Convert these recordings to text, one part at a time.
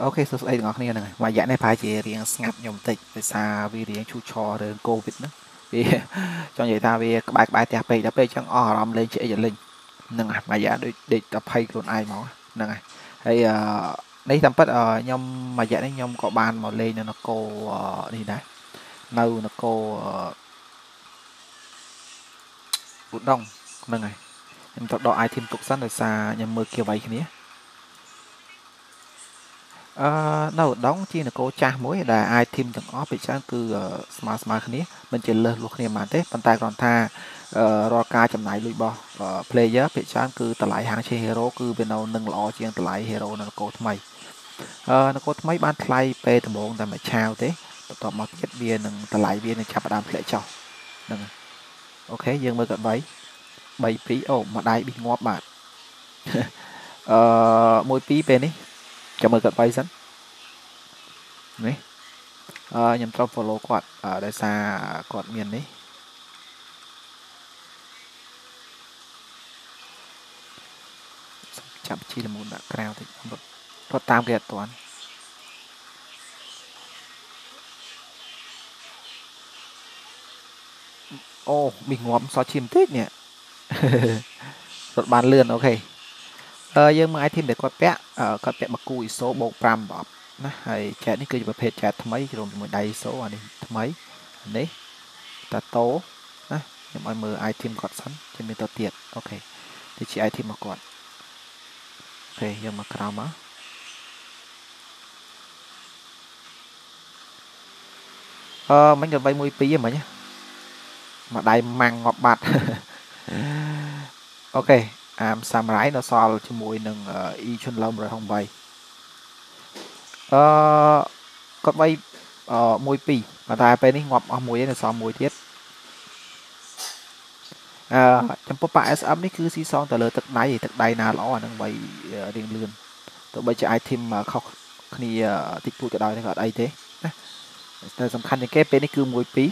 โอเคสุดไอ้งอนี่นะมาแย่ในพายเจเรียงงับยมติดไปซาวีเรียงชูชอเดินโควิดนะวีจังใหญ่ตาวีบายบายแต่ไปดับไปจังอรำเลยเฉยเลยนั่งมาแย่ด้วยเด็กดับไปโดนไอ้หมอนั่งไอ้ในทำพัดยมมาแย่ในยมก็บานหมดเลยนะโกนี่นะเนื้อโกบุดดองนั่งไงยมตัดดอกไอทิมตุกสั้นเลยซายมมือเกี่ยวใบคนนี้เราดองที่นะโกจ้ามุ้ยได้ไอทีมถึงออฟไปชั้นคือสมาร์ทคนนี้มันจะเลิกลูกเนี่ยมาเต้ปันตายก่อนท่ารอการจำหน่ายลุยบอลเพลเยอร์ไปชั้นคือตลาดหางเชฮีโร่คือเป็นเอาหนึ่งล้อเชียงตลาดเฮโร่นะโกทำไมนะโกทำไมบ้านไทยเปย์ถมงแต่ไม่เช้าเต้ต่อมาเก็ตเบียร์หนึ่งตลาดเบียร์ในชาบดามเพลเจ้าหนึ่งโอเคยังไม่เกิดใบปีโอมาได้บินงอบาทมวยปีเป็นนี่จะมือเกิดไปสันนี่ยำตรอ follow กอดได้ซากอดเมียนนี่จับชีละมุนอะแกรวติดรถตามเกียร์ตัวนั้นโอ้มีงวมซอชิมติดเนี่ยรถบานเลื่อนโอเคยังมาไอทีมเด็กก็แปะมาคุยโซ่โบกปรามแบบนะไอแชทนี่คือประเภทแชททำไมจะลงมือใดโซ่อันนี้ทำไมนี่ตาโตนะยังเอามือไอทีมกอดสั้นจะมีตัวเตียดโอเคที่ชี้ไอทีมมาก่อนโอเคยังมากราวมามันจะไปมวยปีอย่างไรเนี่ยมาได้มังงอบบัดโอเคสามร้ายเราซอลจมูกหนึ่งอีชนลมเราห้องใบก็ใบมวยปีมาตายไปนี่งบมวยเนี่ยซอลมวยเทียบจำพวกป่าเอสอัพนี่คือซีซองแต่เลยตึกใดนาล้อหนึ่งใบเรียงเรือนตัวใบจะไอทีมเขานี่ติดตัวจะได้ในกอดไอเทแต่สำคัญในแก้เป็นนี่คือมวยปี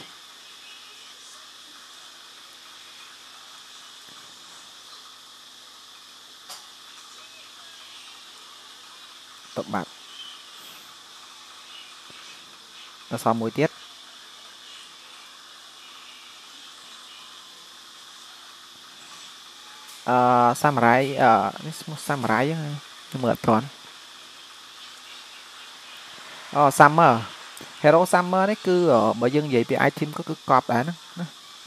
ตบบัตรแล้วซ้อมมวยเตี้ยซามไรนี่ซามไรยังไงเหมือนพรอนซัมเมอร์เฮโร่ซัมเมอร์นี่คือมายังใหญ่ไปไอทีมก็คือกรอบได้นะ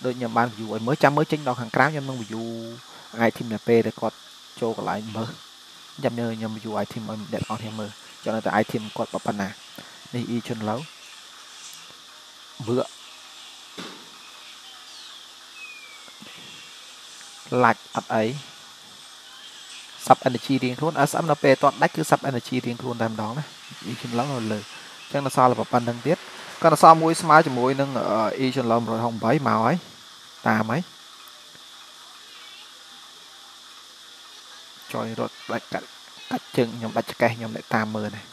โดยอย่างบ้านอยู่เมื่อจำเมื่อจริงดอกหางกราวยังมึงอยู่ไอทีมเนี่ยเปย์แต่กอดโจกอะไรเมื่อยำเนยยำอยู่ไอทีมเด็ดออนเทมเมอร์จนแต่ไอทีมกดปะปนาในอีชนเล้าเบื่อหลักอัดไอซับเอเนจีเรียงทุนอัสอัมนาเปตอนได้คือซับเอเนจีเรียงทุนตามดองนะอีชนเล้าเลยจังนาซาเราปะปนดังเด็ดก็นาซามวยสมาร์จมวยนึงอีชนเล้าเราห้องใบมาไว้ตาไหมจอยรถบัดกัดจึงยมบัดจะแกยมได้ตามมือนะ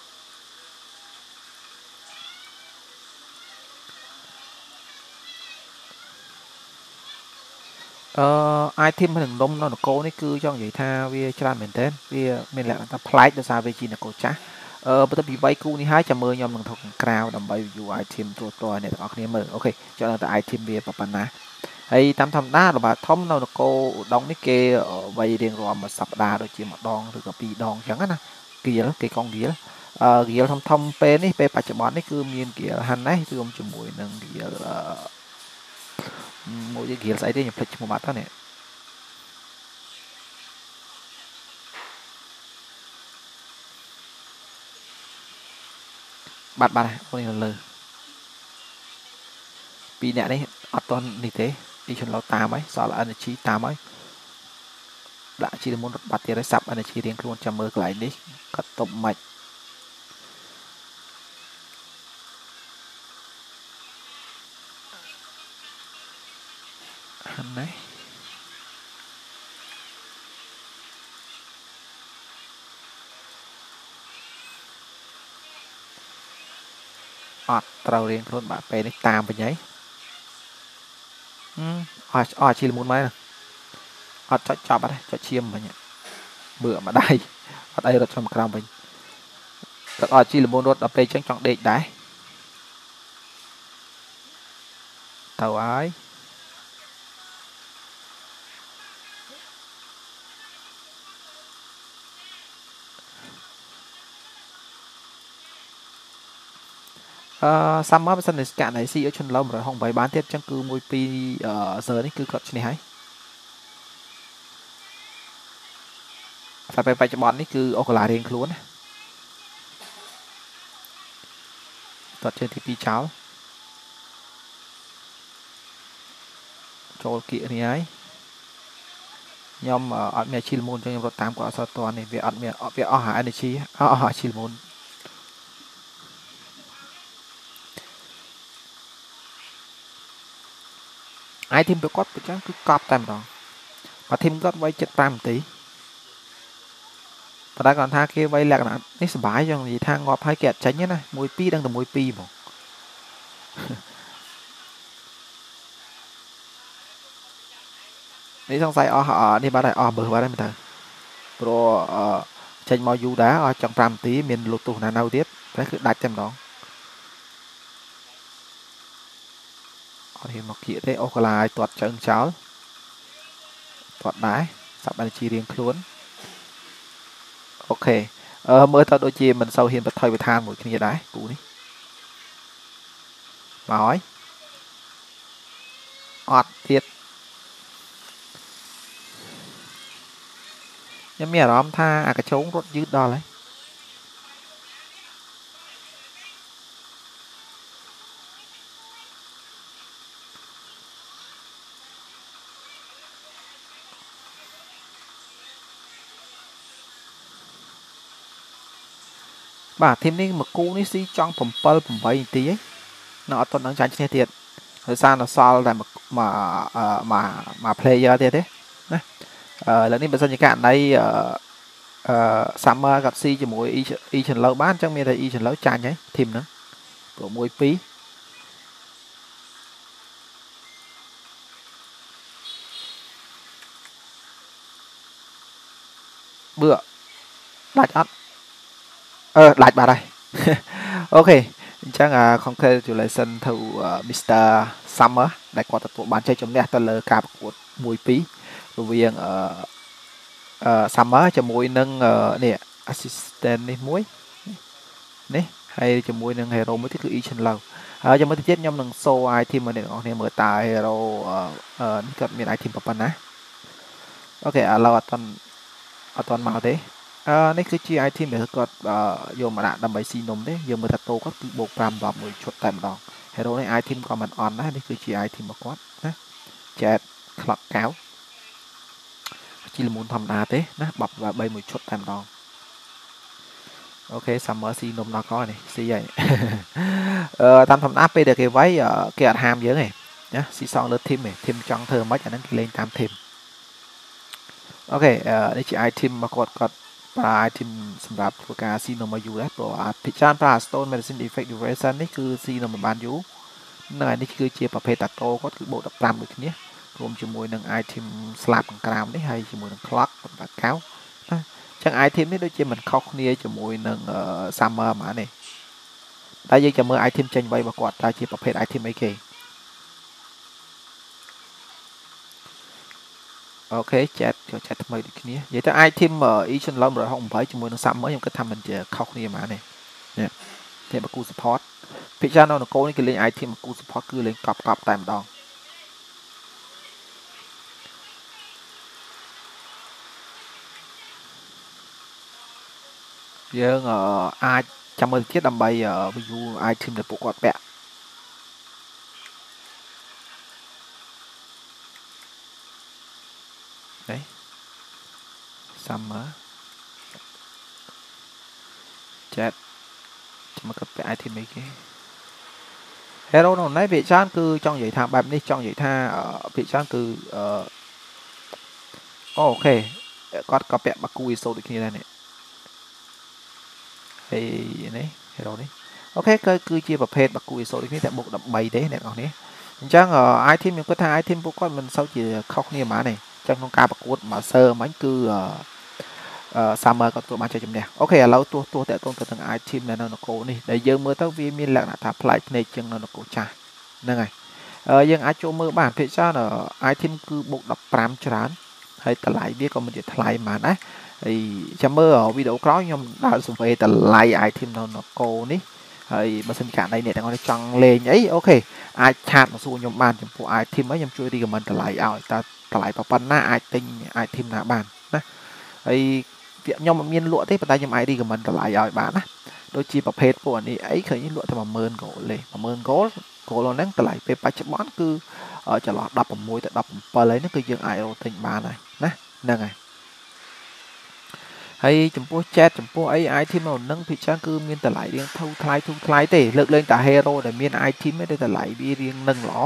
ไอทีมหนึ่งนมนอนโกนี่คือจองใหญ่ท่าเวียชลาเหมือนเดิมเวียเมล็ดต่างพลายเดซาเวจีนโกจ้าประตูบีไบคูนี่หายจะมือยมหนึ่งทองกราวดำใบอยู่ไอทีมตัวเนี่ยออกเนี่ยมือโอเคจองแต่ไอทีมเวียปะปนนะไอ้ตามทำหน้าหรือว่าทอมเราโกดองนี่เกย์ใบเรียงรวมมาสัปดาห์โดยจีมาดองหรือกับปีดองอย่างนั้นนะเกี่ยวเกี่ยวกองเกี่ยวเกี่ยวทอมเปนี่เปปัจจุบันนี่คือมีเกี่ยวหันนะคืออมจมูกหนึ่งเกี่ยวมูจเกี่ยวใส่ได้ยังพลิกจมูกมาตั้งเนี่ยบัดนะคนนี้เลยปีเนี่ยนี่อัตตอนนี่เตะอีชนเราตามไหมสอนอันนี้ชี้ตามไหมด่าชี้มุนบัดเตะได้สับอันนี้ชี้เรียงล้วนจำเมื่อไหร่นี่ก็ตบใหม่อันไหนอัดเราเรียงล้วนบัดไปนี่ตามไปไงอ๋อชีลมุนไหมนะอ๋อจับอะไรจับเชี่ยมไปเนี่ยเบื่อมาได้อะไรเราทำกลางไป ก็อาจจะมนรถเอาไปจังจังเด็กได้เท่าไรซัมเมอร์เป็นสันนิษฐานไหนสิเออชนเราเหมือนห้องใบบ้านเทียบจังคือมวยปีเซอร์นี่คือกลับชนิดไหนไปจับบอลนี่คือโอกาสเรียนคล้วนตัดเชิญที่ปีเช้าโจกี้นี่ไงยอมอัดเมียชิลมูลจังยอมรถตามกว่าสตอนี่เวียอัดเมียเวียเอาหาในชี้เอาหาชิลมูลไอ้ทีมไปกอดไปจังคือกอบตามน้องมาทีมกอดไว้จัดตามตีตอนแรกก่อนท่าเกี่ยวไว้แหลกนะนี่สบายจังเลยทางงอบให้แกะใช้เนี่ยนะมวยปีดังแต่มวยปีหมดนี่ต้องใส่ออนี่บ้านไหนออเบอร์บ้านไหนไม่ได้โปรใช้มอยูด้าออจังพรำตีเมียนลุตุนานาเดียบนั่นคือดัดจำลองเห็นมาเกี่ยได้โอกาลายตรวจเชิงเช้าตรวจได้สับบัญชีเรียงคล้วนโอเคเมื่อตอนโดยจีมันเซาเห็นปัดถอยไปทางหมดขึ้นจะได้กูนี่มาอ้อยอดเทียดยังมีร้อมท่าอากาศโชงรถยืดดอเลยบ่าทีมนี้มากู้นี่ซีจ้องผมเปิลผมไปตีเนาะตอนนั้นฉันเชียร์เทียดหรือซานซอลแต่มาเพลย์เยอะเทียดเด้นะแล้วนี่เป็นบรรยากาศในซัมเมอร์กับซีจะมวยอีฉันเล่าบ้านจังมีแต่อีฉันเล่าจานไงทีมนั้นตัวมวยปีเบื่อหลายอัดหลายบาทได้โอเคจังคอนเทนต์อยู่ในเซนเตอร์มิสเตอร์ซัมเมอร์ได้กว่าตัวบ้านใจจมเนี่ยตะเลอกาบกวดมวยปีเวียงซัมเมอร์จะมวยนึ่งเนี่ยแอสซิสแตนต์นี่มวยนี่ให้จะมวยนึ่งเฮโร่ไม่ที่คืออีชันเราจะมาที่เจ็ดยำหนึ่งโซไอทีมมันเนี่ยออกเนี่ยเหมือนตาเฮโร่นี่ก็มีไอทีมประมาณนะโอเคเราเอาตอนมาเด้นี่คือจีไอทีมแบบก็โยมระดับใบซีนมเด้โยมมือตะโตก็คือบวกปรามแบบมือชดแต่มดองเฮโร่ในไอทีมก็มันออนนะนี่คือจีไอทีมมาก่อนนะแจกคลับแก้วจีลมูนทำนาเต้นะบับแบบใบมือชดแต่มดองโอเคซัมเมอร์ซีนมเราก็นี่ซีใหญ่ทำนาไปเด็กเก็บไว้เกียร์ฮามเยอะไงนะซีซองเลือดทีมเนี่ยทีมจังเธอไม่จากนั้นเล่นตามทีมโอเคนี่จีไอทีมมากดก็ปลายทีมสำหรับโฟกัสซีโนมายูและตัวพิจารณาปลาสโตนเมดิซินอีเฟกต์ยูเรซันนี่คือซีโนมาบานยูนั่นไงนี่คือเจียประเภทตัดโตก็คือโบดับปรามแบบนี้รวมจมูกหนึ่งไอทีมสลับกลางได้ให้จมูกหนึ่งคล็อกแบบแก้วนะจังไอทีมนี่โดยเจียมันเข้าเนียจมูกหนึ่งซัมเมอร์มาเนี่ยได้ยังจะเมื่อไอทีมเจนไว้ประกอบได้เจียประเภทไอทีมไอเคโอเคแชทเดี๋ยวแชททำไมดิคนนี้เดี๋ยวถ้าไอทีมอีชันเราเหมือนห้องไว้จมูกน้ำซ้ำเมื่อยังก็ทำมันจะเข้าคนนี้มาเนี่ยเนี่ยมากูสปอร์ตพิจารณาโนโก้นี่คือเล่นไอทีมมากูสปอร์ตคือเล่นกลับแต่มาดองยังไอจำเมื่อที่ทำไปวิวไอทีมเดี๋ยวปกติแปะซัมเมอร์แจ็คจะมากับไปไอทีมอีกเฮโร่หนุ่มในพิจารณ์คือจ้องใหญ่ท่าแบบนี้จ้องใหญ่ท่าพิจารณ์คือโอเคก็กระเปะมาคุยโซ่ดีขึ้นแล้วเนี่ยไอ้นี่เฮโร่นี่โอเคก็คือเจียประเภทมาคุยโซ่ดีขึ้นแต่บวกดับใบได้เนี่ยตอนนี้จังไอทีมยังก็ท่าไอทีมพวกก้อนมันเศร้าเจียเข้าเนี่ยมาเนี่ยจังต้องการประกวดมาเซอร์มันคือ สามเอก็ตัวมาจะจำเนี่ยโอเคเราตัวแต่ต้นกับทางไอทีมเนี่ยเราโกนี่แต่ยังเมื่อตั้งวีมีหลักหน้าทับไลน์ในจังเราโกจ่านั่นไงยังไอโจเมื่อบ้านเพชรจ้าเนาะไอทีมคือบุกดับปรามฉลาดให้แต่ไลน์เบี้ยก็มันจะไลน์มานะไอจัมเมอร์วิดีโอคล้อยยมได้ส่งไปแต่ไลน์ไอทีมเราโกนี่ไอมาสัญญาในเนี่ยแต่เราจังเลยไงโอเคไอชาติมาสู้ยมบ้านจัมพวกไอทีมไม่ยมช่วยดีกับมันแต่ไลน์เอาแต่ไลน์ประปันหน้าไอติงไอทีมหน้าบ้านนะไอเดี๋ยวมันมีลวดที่ปัตตานีไอดีกับมันแต่หลายอย่างบ้านนะโดยจีประเภทพวกนี้ไอ้เคยมีลวดแต่มาเมินโกเลยมาเมินโกเรานั่งแต่หลายไปปัจจุบันคือจะหลอกดับผมมวยแต่ดับผมปลาเลยนั่นคือยังไอโอติงบ้านเลยนะนั่นไงไอ้จมพวกแชทจมพวกไอ้ไอทีมเรานั่งผิดช่างคือมีแต่หลายเรื่องเท่าทลายเตะเลิกเล่นแต่เฮโร่แต่มีไอทีมไม่ได้แต่หลายบีเรียงหนึ่งหรอ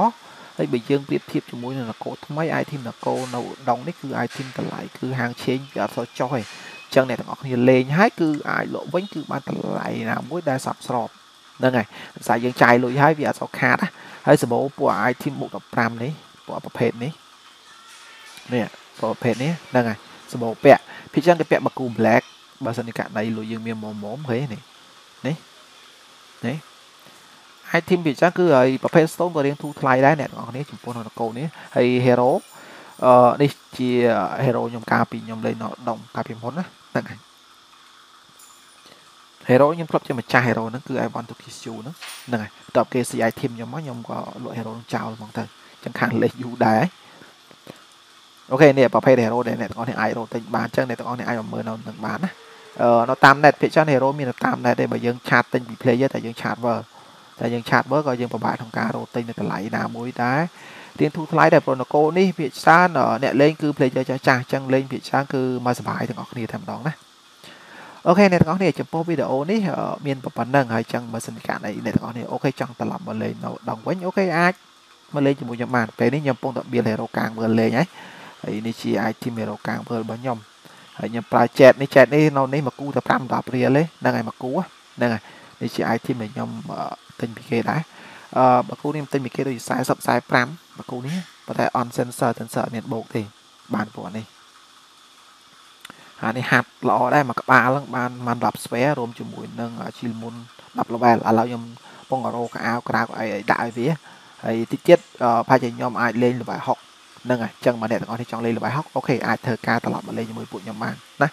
ไอ้ใบยื่นเปรียบเทียบจมวยนั่นละโกทำไมไอทีมละโกเราดองนี่คือไอทีมแต่หลายคือหางเชนกับโซจอยจังเนี่ยต้องออกเงินเลงให้คือไอ้โลวิ่งคือมันแต่ไหลนะมุ้ยได้สับสอบนั่นไงสายยังใจลุยให้เวียสกัดให้สมบูรณ์พวกไอ้ทีมบุกกับพรามนี้พวกประเภทนี้เนี่ยประเภทนี้นั่นไงสมบูรณ์เปะพี่จังก็เปะมาคุมแหลกบาสนิกะในลุยยังมีหมอมเฮ้ยนี่ไอ้ทีมพี่จังคือไอ้ประเภทสโตนก็เลี้ยงทูไลได้เนี่ยของนี้จุดพวกนักโกนี้ไอ้เฮโร่นี่จีเฮโร่ยมกาปียมเลยเนาะดองกาปีพ้นนะเฮโร่ยังครบจะมาจ่ายเฮโร่นั่นคือไอวอนตุกิชูนั่นไงตอบเกสไอทีมยังไม่ยอมก็ลอยเฮโร่เจ้ามองเธอจังขังเลยอยู่ได้โอเคเนี่ยประเภทเฮโร่เนี่ยต้องเอาไอโร่ติดบ้านจังเนี่ยต้องเอาไอออมเมอร์เอาหนึ่งบ้านนะเราตามเน็ตเพจเฮโร่มีเราตามเน็ตได้มายังชาร์ตติดบีเพลย์แต่ยังชาร์ตเวอร์ก็ยังประบาดของการโรติดแต่ไหลน้ำมุ้ยได้เรียนทุกไลน์แต่โปรโนโกนี่เพจซ่าเนี่ยเล่นคือเพลย์จะจ่ายจังเล่นเพจซ่าคือมาสบายถึงออกนี่ทำดองนะโอเคในตอนนี้จะโพสวิดีโอนี้มีนประมาณนึงให้จังมาสัญญาในตอนนี้โอเคจังตลับมาเลยเราดังไว้โอเคไอมาเลยจมูกยำมันไปนี่ยำปงตะเบียเฮโร่กลางเบอร์เลยไงไอ้นี่ชีไอทีเฮโร่กลางเบอร์บางยมไอ้ยำปลาแจดนี่เราในมากู้ตะพรำตะเบียเลยนั่งไงมากู้นั่งไงนี่ชีไอทีเฮยำตึงพิเกได้มากู้นี่ตึงพิเกโดยสายสับสายพรำมากู้นี้ประเทศออนเซนเซอร์เนี่ยโบกทีบานปวดนี่อันนี้หัดเราได้มากับปลาแล้วมันหลับสเปรย์รวมจมูกนึงชิลมุนหลับระเบิดเรายมป้องกันโรคอ้าวกระดาษไอ้ด่าไอ้เวียไอ้ที่เจ็ดพายใจยมไอ้เล่นหรือใบหอกนั่งไงจังมาเนี่ยตอนที่จังเล่นหรือใบหอกโอเคไอ้เธอการตลอดมาเล่นจมูกปุ่นยมมันนะ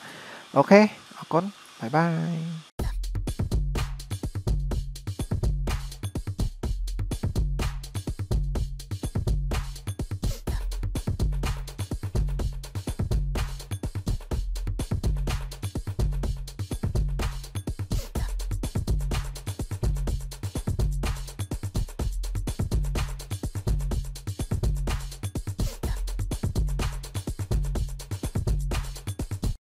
โอเคขอบคุณบายบาย